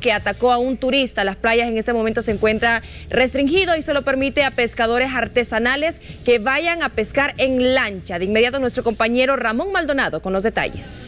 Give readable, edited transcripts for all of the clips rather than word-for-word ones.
Que atacó a un turista. Las playas en este momento se encuentra restringido y solo permite a pescadores artesanales que vayan a pescar en lancha. De inmediato nuestro compañero Ramón Maldonado con los detalles.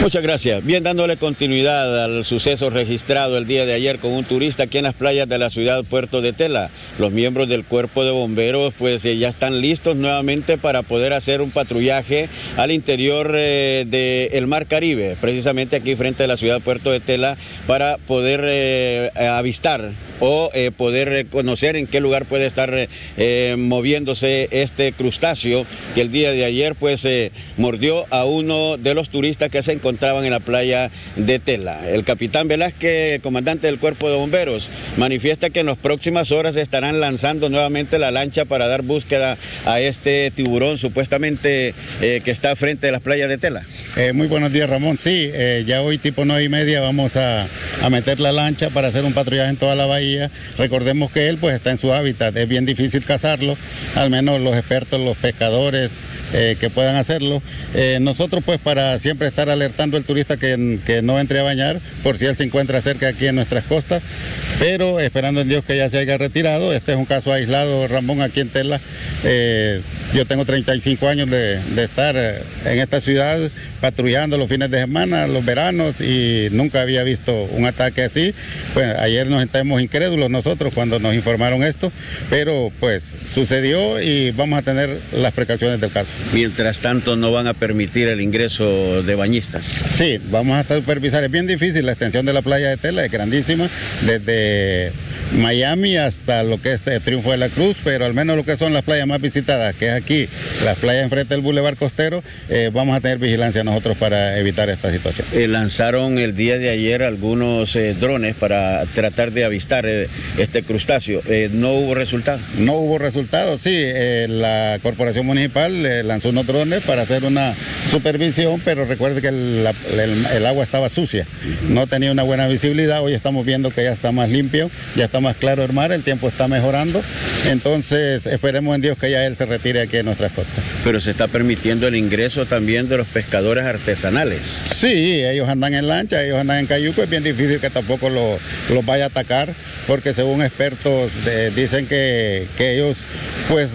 Muchas gracias. Bien, dándole continuidad al suceso registrado el día de ayer con un turista aquí en las playas de la ciudad Puerto de Tela. Los miembros del Cuerpo de Bomberos pues ya están listos nuevamente para poder hacer un patrullaje al interior del Mar Caribe, precisamente aquí frente a la ciudad Puerto de Tela, para poder avistar o poder conocer en qué lugar puede estar moviéndose este crustáceo que el día de ayer pues mordió a uno de los turistas que se encontraban en la playa de Tela. El capitán Velázquez, comandante del Cuerpo de Bomberos, manifiesta que en las próximas horas estarán lanzando nuevamente la lancha para dar búsqueda a este tiburón supuestamente que está frente a las playas de Tela. Muy buenos días, Ramón. Sí, ya hoy tipo 9:30 vamos a meter la lancha para hacer un patrullaje en toda la bahía. Recordemos que él pues está en su hábitat, es bien difícil cazarlo, al menos los expertos, los pescadores que puedan hacerlo. Nosotros pues para siempre estar alertando al turista que no entre a bañar, por si él se encuentra cerca aquí en nuestras costas, pero esperando en Dios que ya se haya retirado. Este es un caso aislado, Ramón, aquí en Tela. Yo tengo 35 años de estar en esta ciudad patrullando los fines de semana, los veranos, y nunca había visto un ataque así. Bueno, ayer nos estamos incrédulos nosotros cuando nos informaron esto, pero pues sucedió y vamos a tener las precauciones del caso. Mientras tanto, ¿no van a permitir el ingreso de bañistas? Sí, vamos a supervisar. Es bien difícil, la extensión de la playa de Tela es grandísima, desde Miami hasta lo que es el Triunfo de la Cruz, pero al menos lo que son las playas más visitadas, que es aquí, las playas enfrente del Boulevard Costero, vamos a tener vigilancia nosotros para evitar esta situación. Lanzaron el día de ayer algunos drones para tratar de avistar este crustáceo. ¿No hubo resultado? No hubo resultado, sí. La Corporación Municipal lanzó unos drones para hacer una supervisión, pero recuerde que el agua estaba sucia, no tenía una buena visibilidad. Hoy estamos viendo que ya está más limpio, ya está más claro el mar, el tiempo está mejorando, entonces esperemos en Dios que ya él se retire aquí de nuestras costas. Pero se está permitiendo el ingreso también de los pescadores artesanales. Sí, ellos andan en lancha, ellos andan en cayuco, es bien difícil que tampoco los vaya a atacar, porque según expertos dicen que ellos pues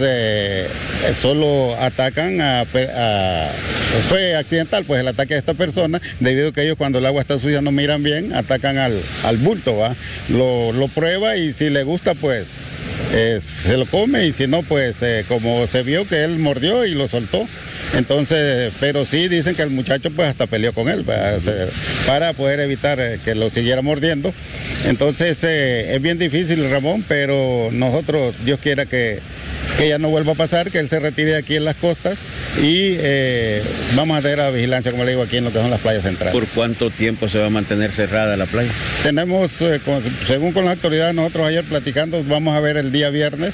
solo atacan fue accidental pues el ataque a esta persona, debido a que ellos cuando el agua está sucia no miran bien, atacan al bulto, ¿va? Lo prueba y si le gusta pues se lo come, y si no pues como se vio que él mordió y lo soltó. Entonces, pero sí dicen que el muchacho pues hasta peleó con él para poder evitar que lo siguiera mordiendo. Entonces es bien difícil, Ramón, pero nosotros, Dios quiera que ya no vuelva a pasar, que él se retire aquí en las costas, y vamos a tener la vigilancia, como le digo, aquí en lo que son las playas centrales. ¿Por cuánto tiempo se va a mantener cerrada la playa? Tenemos, según con las autoridades, nosotros ayer platicando, vamos a ver el día viernes,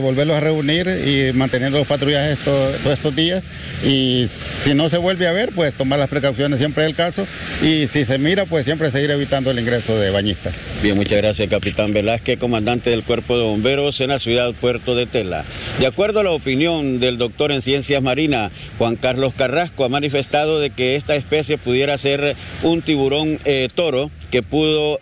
volverlos a reunir y manteniendo los patrullajes todos estos días, y si no se vuelve a ver, pues tomar las precauciones siempre del caso, y si se mira, pues siempre seguir evitando el ingreso de bañistas. Bien, muchas gracias, capitán Velázquez, comandante del Cuerpo de Bomberos en la ciudad Puerto de Tela. De acuerdo a la opinión del doctor en ciencias marinas, Juan Carlos Carrasco, ha manifestado de que esta especie pudiera ser un tiburón toro que pudo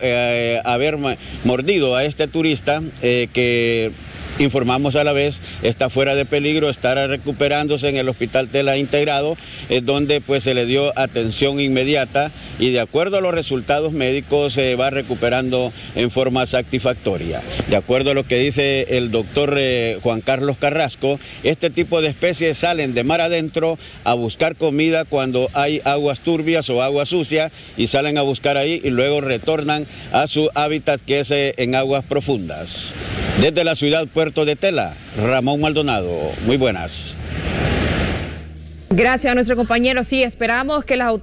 haber mordido a este turista que... informamos a la vez, está fuera de peligro, estará recuperándose en el hospital Tela Integrado, donde pues se le dio atención inmediata y de acuerdo a los resultados médicos se va recuperando en forma satisfactoria. De acuerdo a lo que dice el doctor Juan Carlos Carrasco, este tipo de especies salen de mar adentro a buscar comida cuando hay aguas turbias o aguas sucias, y salen a buscar ahí y luego retornan a su hábitat, que es en aguas profundas. Desde la ciudad Puerto de Tela, Ramón Maldonado. Muy buenas. Gracias a nuestro compañero. Sí, esperamos que las autoridades